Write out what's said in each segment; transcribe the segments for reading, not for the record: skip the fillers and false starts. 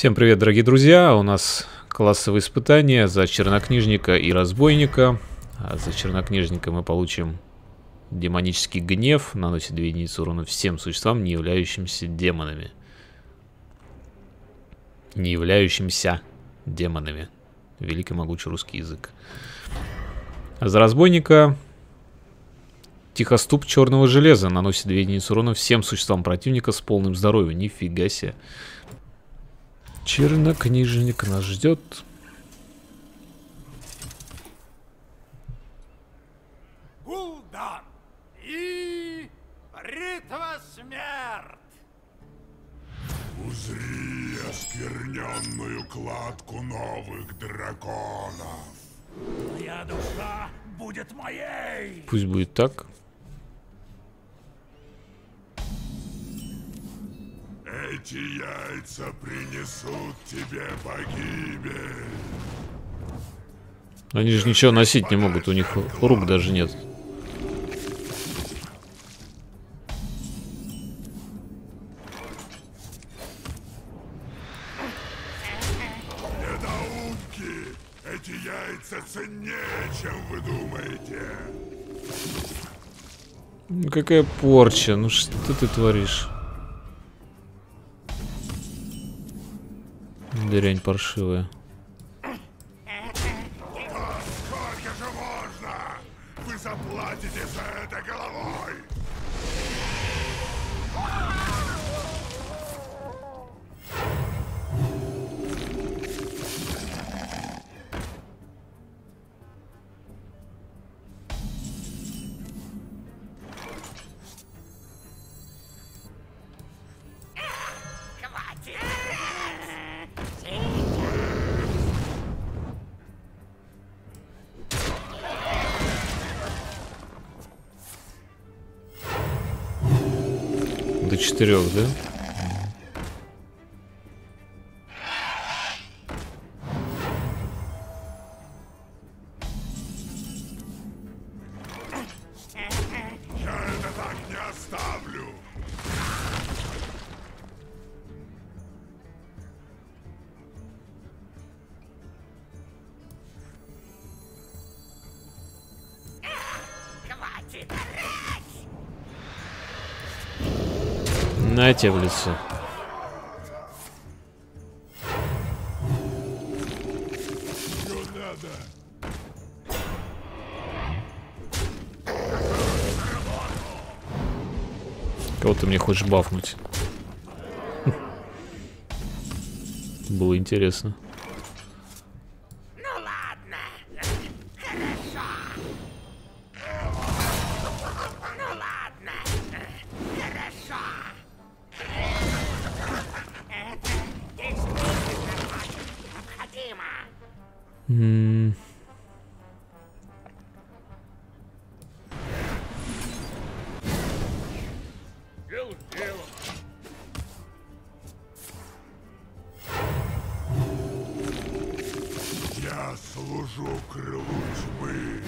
Всем привет, дорогие друзья! У нас классовые испытания за Чернокнижника и Разбойника. А за Чернокнижника мы получим демонический гнев, наносит 2 единицы урона всем существам, не являющимся демонами. Не являющимся демонами. Великий могучий русский язык. А за Разбойника тихоступ черного железа наносит 2 единицы урона всем существам противника с полным здоровьем. Нифига себе. Чернокнижник нас ждет. Гулдан и Бритва Смерти. Узри оскверненную кладку новых драконов. Моя душа будет моей. Пусть будет так. Эти яйца принесут тебе погибель. Они же ничего носить не могут, у них рук даже нет. Недоумки! Эти яйца ценнее, чем вы думаете. Ну какая порча, ну что ты творишь? Дрянь паршивая. Сколько же можно? Вы заплатите за это головой. До 4, да? Я это так не оставлю. Хватит. На тебе в лицо. Кого ты мне хочешь бафнуть? Было интересно. Я служу крылу тьмы.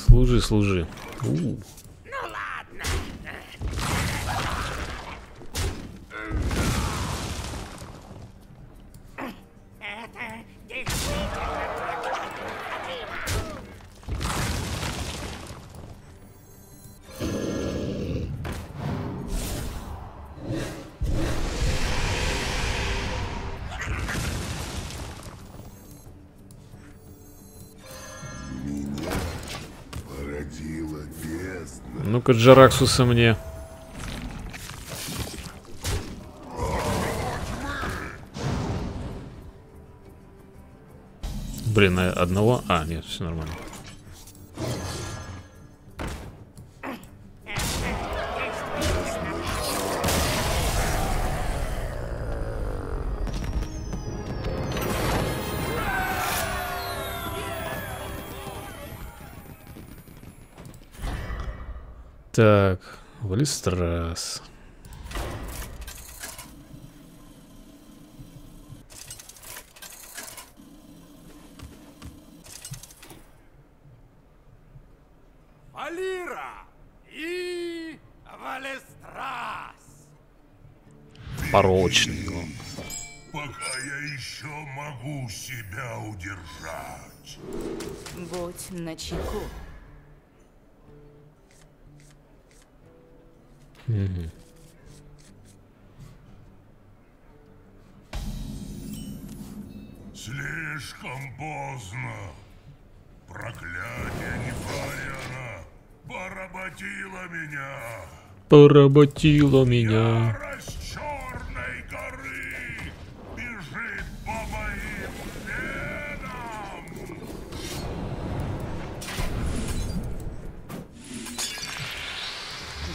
Служи, служи. Ну-ка, Джараксуса мне. Блин, одного? А, нет, все нормально. Так, Валистра. Валира и и Валистра. Порочный глом. Пока я еще могу себя удержать. Будь начеку. Слишком поздно. Проклятие нефаяна поработило меня. Я с Черной горы бежит по моим венам.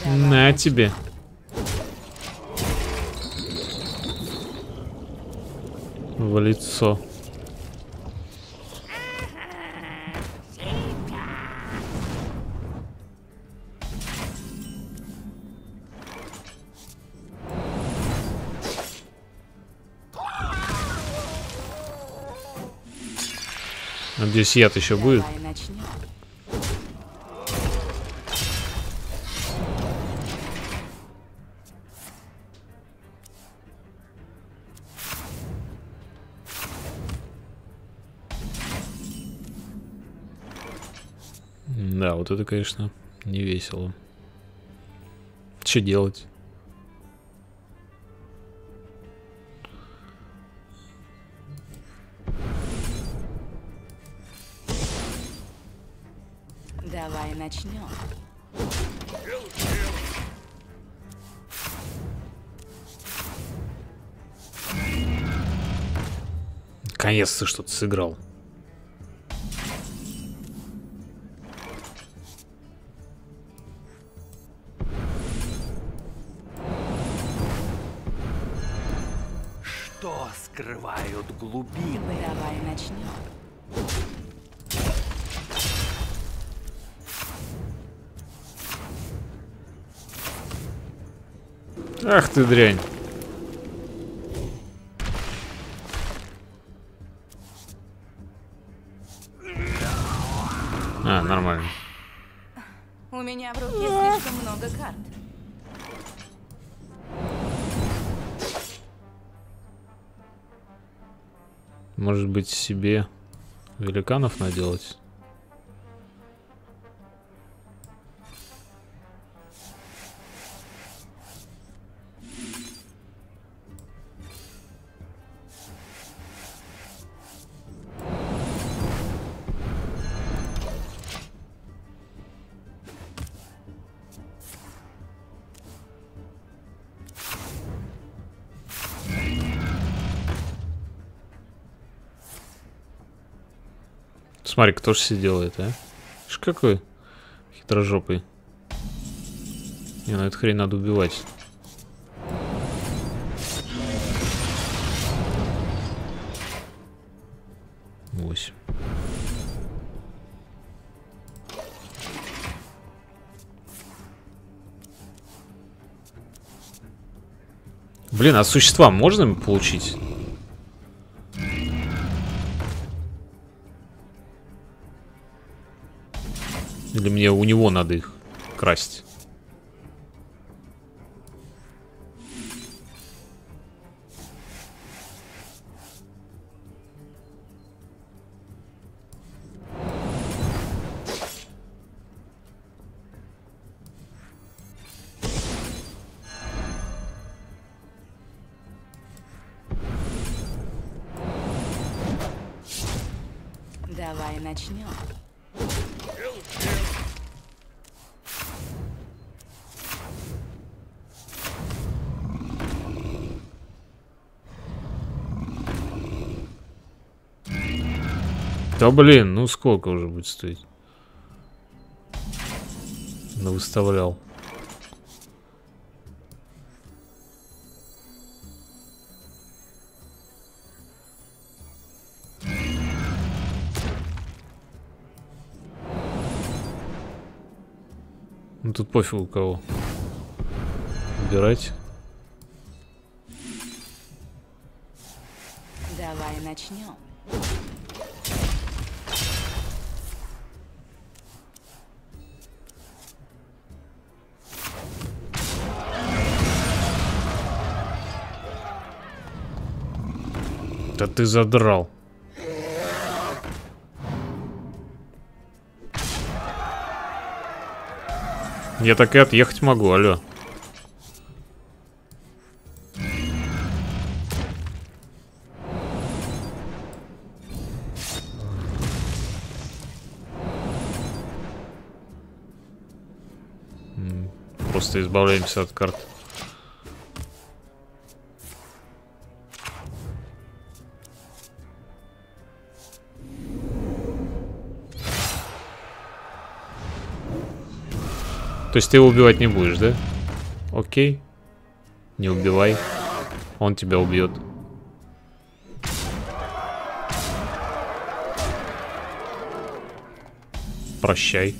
Давай. На тебе. В лицо. Надеюсь, яд еще будет. Да, вот это, конечно, не весело. Что делать? Давай начнем. Наконец ты что-то сыграл. Что скрывают глубины? Давай начнем. Ах ты дрянь. А, нормально. У меня в руке слишком много карт. Может быть, себе великанов наделать? Смотри, кто же все делает, а? Ж какой хитрожопый. Не, ну эту хрень надо убивать. Восемь. Блин, а существа можно получить? Или мне у него надо их красть? Давай начнем. Да блин, ну сколько уже будет стоить? Навыставлял. Ну тут пофигу кого убирать. Давай начнем. Да ты задрал. Я так и отъехать могу, алло. Просто избавляемся от карт. То есть ты его убивать не будешь, да? Окей. Не убивай. Он тебя убьет. Прощай.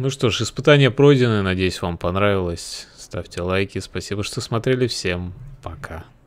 Ну что ж, испытания пройдены, надеюсь, вам понравилось. Ставьте лайки, спасибо, что смотрели, всем пока.